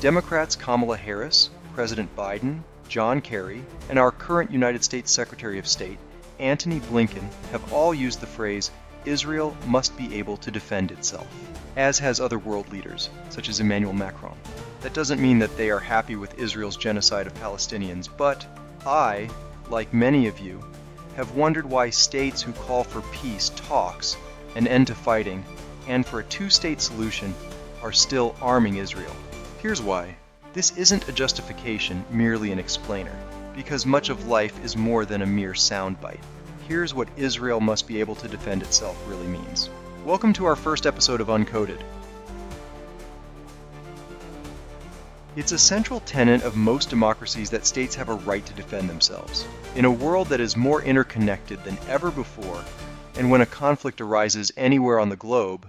Democrats Kamala Harris, President Biden, John Kerry, and our current United States Secretary of State, Antony Blinken, have all used the phrase, Israel must be able to defend itself, as has other world leaders, such as Emmanuel Macron. That doesn't mean that they are happy with Israel's genocide of Palestinians, but I, like many of you, have wondered why states who call for peace talks, an end to fighting, and for a two-state solution are still arming Israel. Here's why. This isn't a justification, merely an explainer, because much of life is more than a mere soundbite. Here's what Israel must be able to defend itself really means. Welcome to our first episode of Uncoded. It's a central tenet of most democracies that states have a right to defend themselves. In a world that is more interconnected than ever before, and when a conflict arises anywhere on the globe,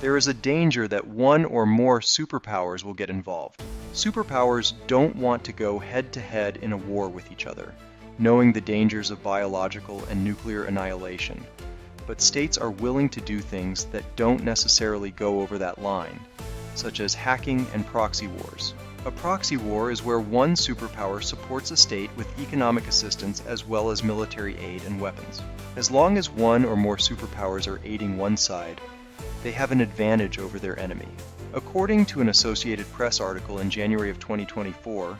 there is a danger that one or more superpowers will get involved. Superpowers don't want to go head-to-head in a war with each other, knowing the dangers of biological and nuclear annihilation. But states are willing to do things that don't necessarily go over that line, such as hacking and proxy wars. A proxy war is where one superpower supports a state with economic assistance as well as military aid and weapons. As long as one or more superpowers are aiding one side, they have an advantage over their enemy. According to an Associated Press article in January of 2024,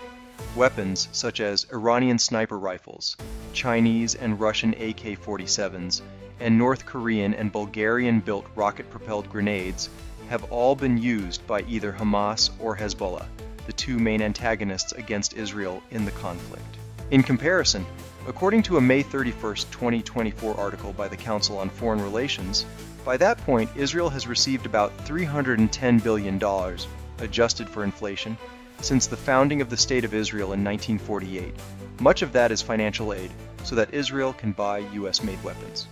weapons such as Iranian sniper rifles, Chinese and Russian AK-47s, and North Korean and Bulgarian-built rocket-propelled grenades have all been used by either Hamas or Hezbollah, the two main antagonists against Israel in the conflict. In comparison, according to a May 31, 2024 article by the Council on Foreign Relations, by that point Israel has received about $310 billion, adjusted for inflation, since the founding of the State of Israel in 1948. Much of that is financial aid, so that Israel can buy U.S.-made weapons.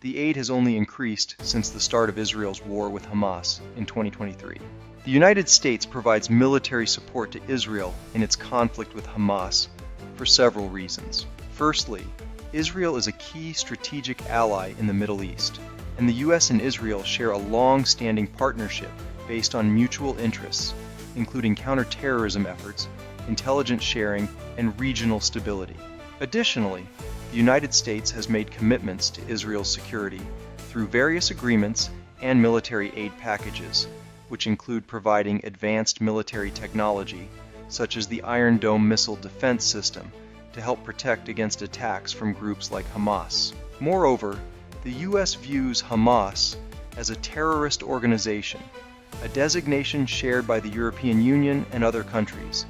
The aid has only increased since the start of Israel's war with Hamas in 2023. The United States provides military support to Israel in its conflict with Hamas for several reasons. Firstly, Israel is a key strategic ally in the Middle East, and the U.S. and Israel share a long-standing partnership based on mutual interests, including counterterrorism efforts, intelligence sharing, and regional stability. Additionally, the United States has made commitments to Israel's security through various agreements and military aid packages, which include providing advanced military technology, such as the Iron Dome missile defense system, to help protect against attacks from groups like Hamas. Moreover, the U.S. views Hamas as a terrorist organization, a designation shared by the European Union and other countries,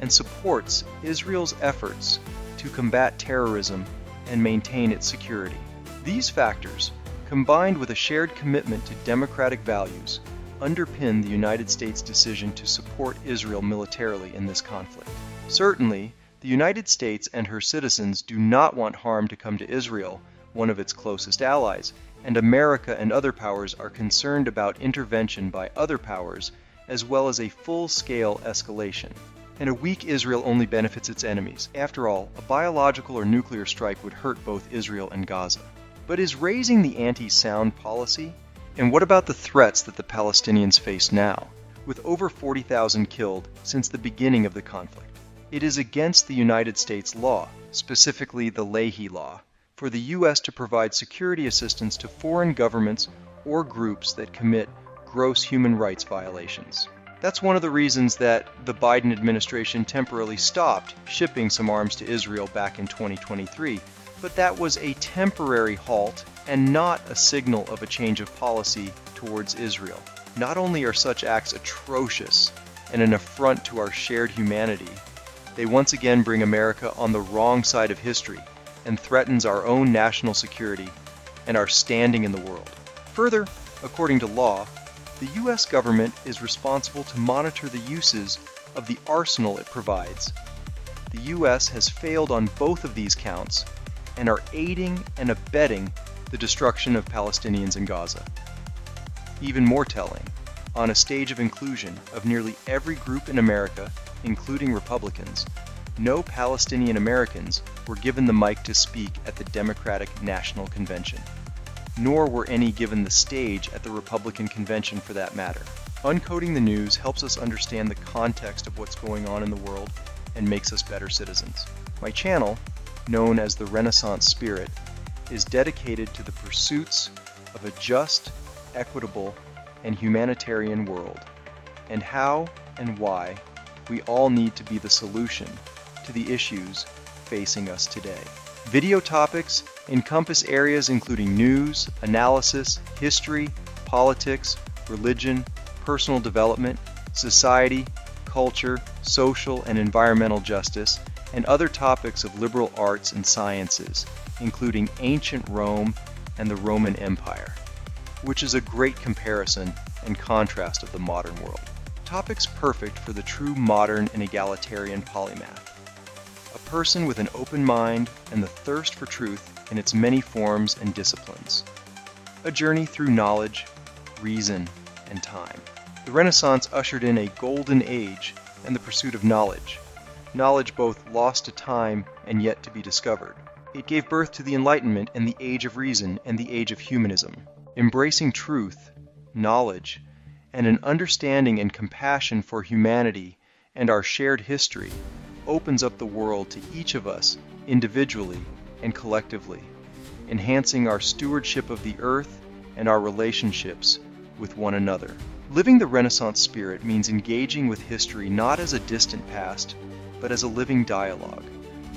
and supports Israel's efforts to combat terrorism and maintain its security. These factors, combined with a shared commitment to democratic values, underpin the United States' decision to support Israel militarily in this conflict. Certainly, the United States and her citizens do not want harm to come to Israel, one of its closest allies, and America and other powers are concerned about intervention by other powers, as well as a full-scale escalation. And a weak Israel only benefits its enemies. After all, a biological or nuclear strike would hurt both Israel and Gaza. But is raising the ante sound policy? And what about the threats that the Palestinians face now, with over 40,000 killed since the beginning of the conflict? It is against the United States law, specifically the Leahy Law, for the U.S. to provide security assistance to foreign governments or groups that commit gross human rights violations. That's one of the reasons that the Biden administration temporarily stopped shipping some arms to Israel back in 2023, but that was a temporary halt and not a signal of a change of policy towards Israel. Not only are such acts atrocious and an affront to our shared humanity, they once again bring America on the wrong side of history and threatens our own national security and our standing in the world. Further, according to law, the U.S. government is responsible to monitor the uses of the arsenal it provides. The U.S. has failed on both of these counts and are aiding and abetting the destruction of Palestinians in Gaza. Even more telling, on a stage of inclusion of nearly every group in America, including Republicans, no Palestinian Americans were given the mic to speak at the Democratic National Convention, nor were any given the stage at the Republican convention for that matter. Uncoding the news helps us understand the context of what's going on in the world and makes us better citizens. My channel, known as the Renaissance Spirit, is dedicated to the pursuits of a just, equitable, and humanitarian world, and how and why we all need to be the solution to the issues facing us today. Video topics encompass areas including news, analysis, history, politics, religion, personal development, society, culture, social and environmental justice, and other topics of liberal arts and sciences, including ancient Rome and the Roman Empire, which is a great comparison and contrast of the modern world. Topics perfect for the true modern and egalitarian polymath, a person with an open mind and the thirst for truth in its many forms and disciplines, a journey through knowledge, reason, and time. The Renaissance ushered in a golden age and the pursuit of knowledge, knowledge both lost to time and yet to be discovered. It gave birth to the Enlightenment and the Age of Reason and the Age of Humanism. Embracing truth, knowledge, and an understanding and compassion for humanity and our shared history opens up the world to each of us individually and collectively, enhancing our stewardship of the earth and our relationships with one another. Living the Renaissance Spirit means engaging with history not as a distant past, but as a living dialogue,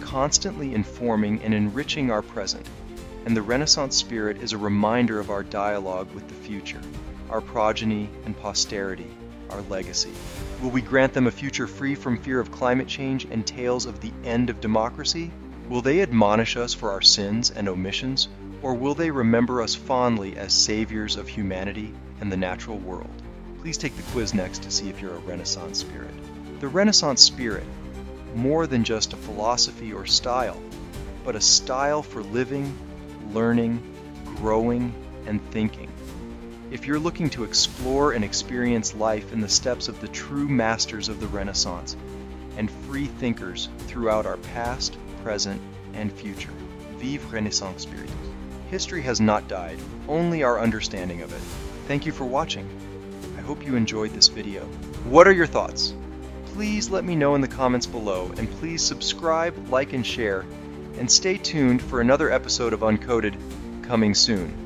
constantly informing and enriching our present. And the Renaissance Spirit is a reminder of our dialogue with the future, our progeny and posterity, our legacy. Will we grant them a future free from fear of climate change and tales of the end of democracy? Will they admonish us for our sins and omissions, or will they remember us fondly as saviors of humanity and the natural world? Please take the quiz next to see if you're a Renaissance Spirit. The Renaissance Spirit, more than just a philosophy or style, but a style for living, learning, growing, and thinking. If you're looking to explore and experience life in the steps of the true masters of the Renaissance and free thinkers throughout our past, present, and future, vive Renaissance Spirit. History has not died, only our understanding of it. Thank you for watching. I hope you enjoyed this video. What are your thoughts? Please let me know in the comments below, and please subscribe, like, and share. And stay tuned for another episode of Uncoded coming soon.